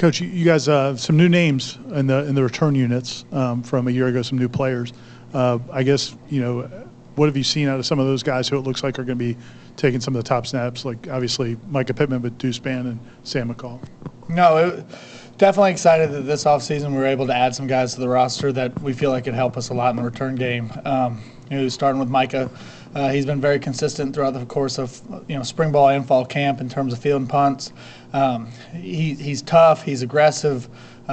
Coach, you guys some new names in the return units from a year ago, some new players. I guess, you know, what have you seen out of some of those guys who it looks like are going to be taking some of the top snaps, like obviously Micah Pittman with Deuce Band and Sam McCall? No, definitely excited that this offseason we were able to add some guys to the roster that we feel like could help us a lot in the return game. You know, starting with Micah, he's been very consistent throughout the course of, you know, spring ball and fall camp in terms of fielding punts. He's tough, he's aggressive,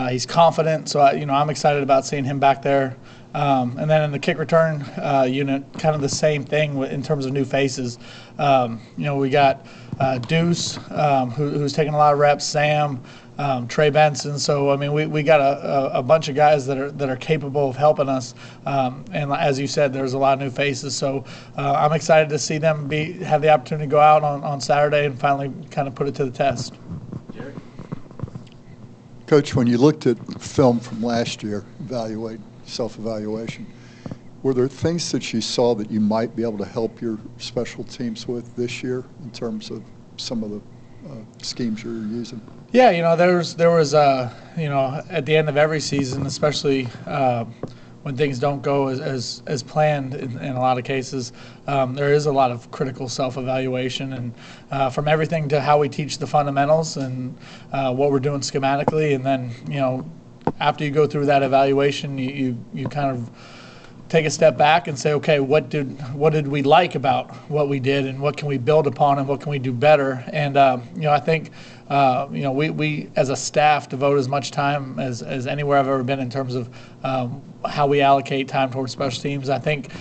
he's confident. So, you know, I'm excited about seeing him back there. And then in the kick return unit, kind of the same thing in terms of new faces. You know, we got Deuce, who's taking a lot of reps, Sam, Trey Benson. So, I mean, we got a bunch of guys that are capable of helping us. And as you said, there's a lot of new faces. So I'm excited to see them have the opportunity to go out on Saturday and finally kind of put it to the test. Jared? Coach, when you looked at film from last year, self-evaluation, were there things that you saw that you might be able to help your special teams with this year in terms of some of the schemes you're using? Yeah, you know, there was you know, at the end of every season, especially when things don't go as planned in a lot of cases, there is a lot of critical self-evaluation, and from everything to how we teach the fundamentals and what we're doing schematically, and then, you know, after you go through that evaluation, you kind of take a step back and say, okay, what did we like about what we did, and what can we build upon, and what can we do better? And you know, I think you know, we as a staff devote as much time as anywhere I've ever been in terms of how we allocate time towards special teams. I think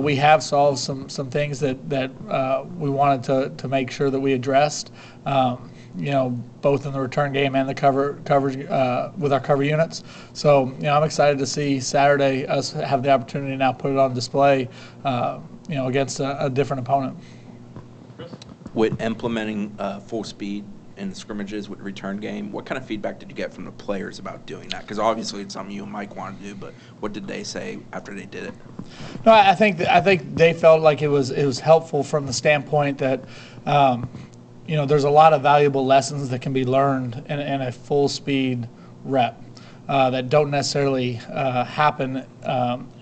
we have solved some things that we wanted to make sure that we addressed. You know, both in the return game and the coverage with our cover units. So, you know, I'm excited to see Saturday us have the opportunity to now put it on display, you know, against a different opponent. Chris? With implementing full speed in the scrimmages with return game, what kind of feedback did you get from the players about doing that? Because obviously it's something you and Mike wanted to do, but what did they say after they did it? No, I think they felt like it was helpful from the standpoint that, you know, there's a lot of valuable lessons that can be learned in a full speed rep that don't necessarily happen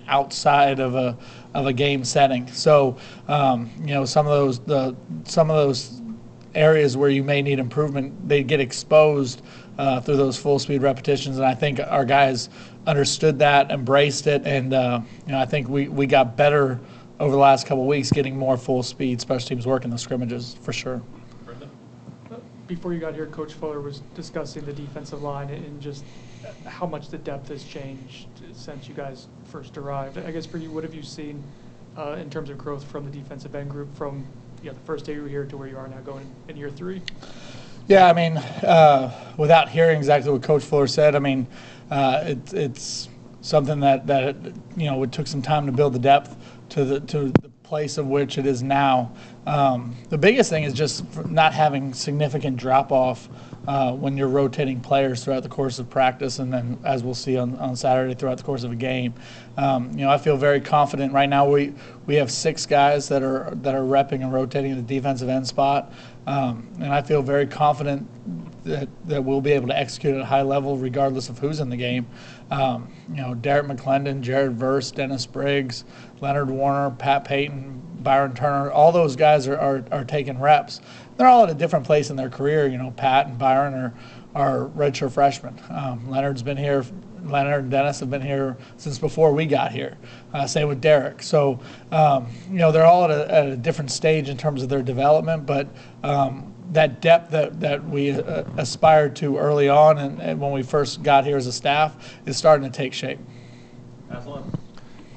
outside of a game setting. So you know, some of those areas where you may need improvement, they get exposed through those full speed repetitions, and I think our guys understood that, embraced it, and you know, I think we got better over the last couple of weeks getting more full speed special teams work in the scrimmages for sure. Before you got here, Coach Fuller was discussing the defensive line and just how much the depth has changed since you guys first arrived. I guess for you, what have you seen in terms of growth from the defensive end group from, you know, the first day you were here to where you are now going in year three? Yeah, I mean, without hearing exactly what Coach Fuller said, I mean, it's something that you know, it took some time to build the depth to the place of which it is now. The biggest thing is just not having significant drop-off when you're rotating players throughout the course of practice, and then as we'll see on Saturday throughout the course of a game. You know, I feel very confident right now. We have 6 guys that are repping and rotating the defensive end spot, and I feel very confident that we'll be able to execute at a high level regardless of who's in the game. You know, Derek McClendon, Jared Verse, Dennis Briggs, Leonard Warner, Pat Payton, Byron Turner, all those guys are taking reps. They're all at a different place in their career. You know, Pat and Byron are redshirt freshmen. Leonard and Dennis have been here since before we got here. Same with Derek. So, you know, they're all at a different stage in terms of their development, but that depth that we aspired to early on and when we first got here as a staff is starting to take shape. Absolutely.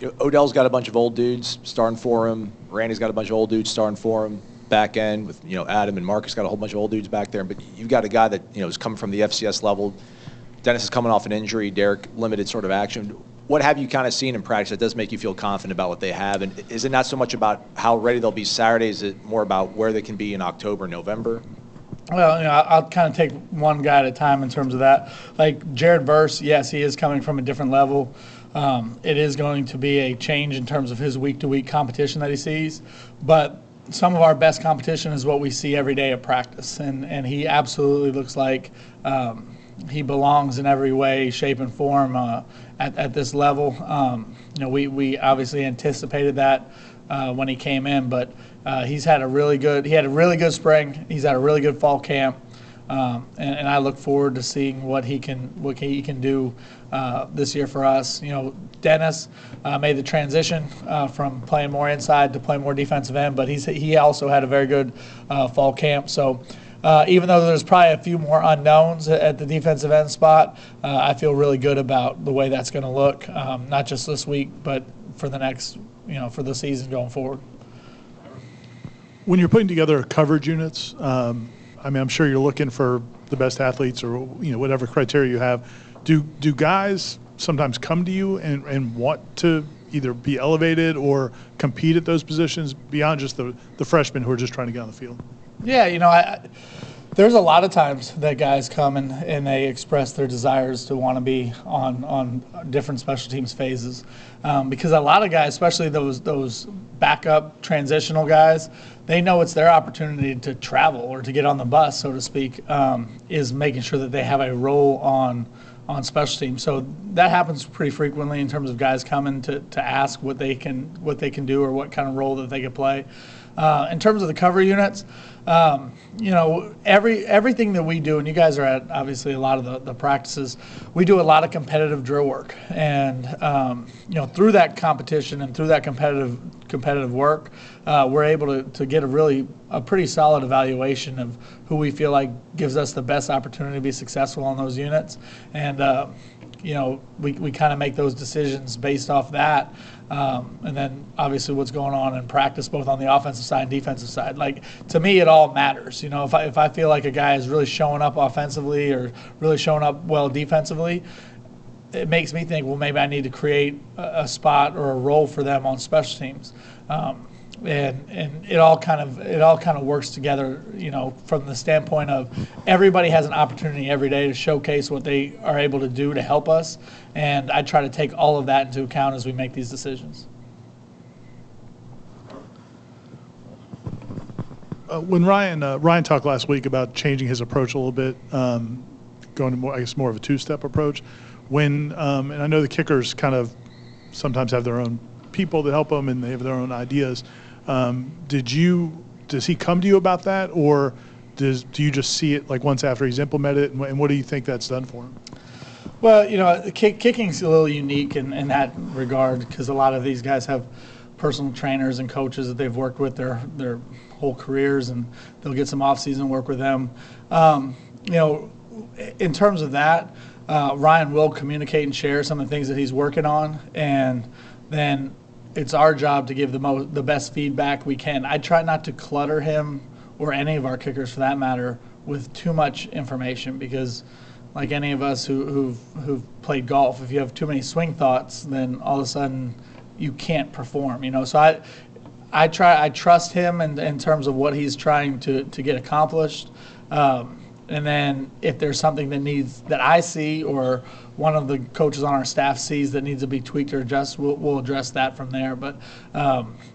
You know, Odell's got a bunch of old dudes starting for him. Randy's got a bunch of old dudes starting for him. Back end with, you know, Adam and Marcus got a whole bunch of old dudes back there. But you've got a guy that, you know, is coming from the FCS level. Dennis is coming off an injury. Derek, limited sort of action. What have you kind of seen in practice that does make you feel confident about what they have? And is it not so much about how ready they'll be Saturday? Is it more about where they can be in October, November? Well, you know, I'll kind of take one guy at a time in terms of that. Like Jared Verse, yes, he is coming from a different level. It is going to be a change in terms of his week-to-week competition that he sees. But some of our best competition is what we see every day at practice. And he absolutely looks like he belongs in every way, shape, and form at this level. We obviously anticipated that when he came in, but he had a really good spring. He's had a really good fall camp, and I look forward to seeing what he can do this year for us. Dennis made the transition from playing more inside to playing more defensive end, but he also had a very good fall camp. So. Even though there's probably a few more unknowns at the defensive end spot, I feel really good about the way that's going to look, not just this week, but for the next, for the season going forward. When you're putting together coverage units, I'm sure you're looking for the best athletes or whatever criteria you have. Do guys sometimes come to you and want to either be elevated or compete at those positions beyond just the freshmen who are just trying to get on the field? Yeah, there's a lot of times that guys come and they express their desires to want to be on different special teams phases, because a lot of guys, especially those backup transitional guys, they know it's their opportunity to travel or to get on the bus, so to speak, is making sure that they have a role on special teams. So that happens pretty frequently in terms of guys coming to ask what they can do or what kind of role that they could play. In terms of the cover units, everything that we do, and you guys are at obviously a lot of the practices, we do a lot of competitive drill work, and through that competition and through that competitive work, we're able to get a pretty solid evaluation of who we feel like gives us the best opportunity to be successful on those units, and we kind of make those decisions based off that. And then obviously what's going on in practice, both on the offensive side and defensive side. Like, to me, it all matters. If I feel like a guy is really showing up offensively or really showing up well defensively, it makes me think, well, maybe I need to create a spot or a role for them on special teams. And it all kind of works together, from the standpoint of everybody has an opportunity every day to showcase what they are able to do to help us, and I try to take all of that into account as we make these decisions. When Ryan talked last week about changing his approach a little bit, going to more of a two-step approach, and I know the kickers kind of sometimes have their own people that help them and they have their own ideas. Does he come to you about that, or do you just see it like once after he's implemented it, and what do you think that's done for him? Well, kicking's a little unique in that regard, because a lot of these guys have personal trainers and coaches that they've worked with their whole careers, and they'll get some off-season work with them. In terms of that, Ryan will communicate and share some of the things that he's working on, and then it's our job to give the best feedback we can. I try not to clutter him, or any of our kickers for that matter, with too much information, because like any of us who've played golf, if you have too many swing thoughts, then all of a sudden you can't perform. So I trust him in terms of what he's trying to get accomplished. And then if there's something that I see or one of the coaches on our staff sees that needs to be tweaked or adjusted, we'll address that from there. But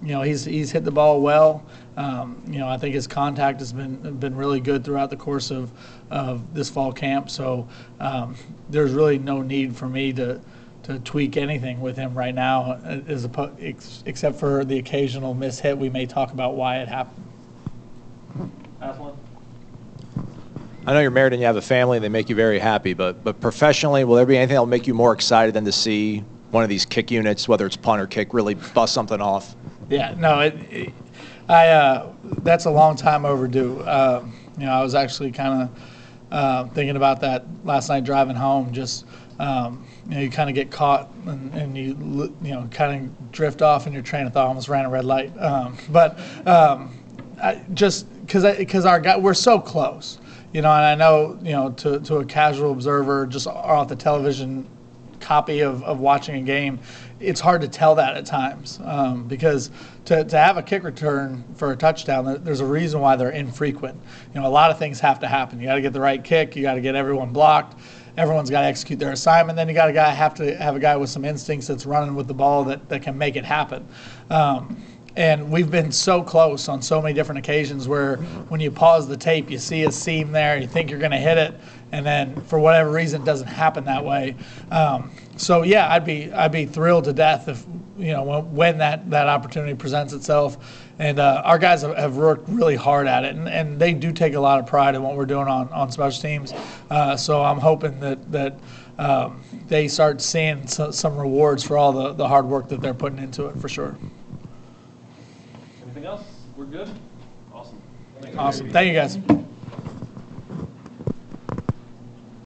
he's hit the ball well. I think his contact has been really good throughout the course of this fall camp. So there's really no need for me to tweak anything with him right now, except for the occasional mishit. We may talk about why it happened. Aslan? I know you're married and you have a family and they make you very happy, but professionally, will there be anything that will make you more excited than to see one of these kick units, whether it's punt or kick, really bust something off? Yeah, no, that's a long time overdue. I was actually kind of thinking about that last night driving home. Just you kind of get caught and you kind of drift off in your train of thought. I almost ran a red light, because we're so close. And I know, to a casual observer, just off the television copy of watching a game, it's hard to tell that at times, because to have a kick return for a touchdown, there's a reason why they're infrequent. A lot of things have to happen. You got to get the right kick. You got to get everyone blocked. Everyone's got to execute their assignment. Then you got to have a guy with some instincts that's running with the ball that can make it happen. And we've been so close on so many different occasions where when you pause the tape, you see a seam there, you think you're going to hit it, and then for whatever reason it doesn't happen that way. So yeah, I'd be thrilled to death if, you know, when that opportunity presents itself. And our guys have worked really hard at it, and they do take a lot of pride in what we're doing on special teams. So I'm hoping that they start seeing some rewards for all the hard work that they're putting into it, for sure. Anything else? We're good? Awesome. Thank you guys.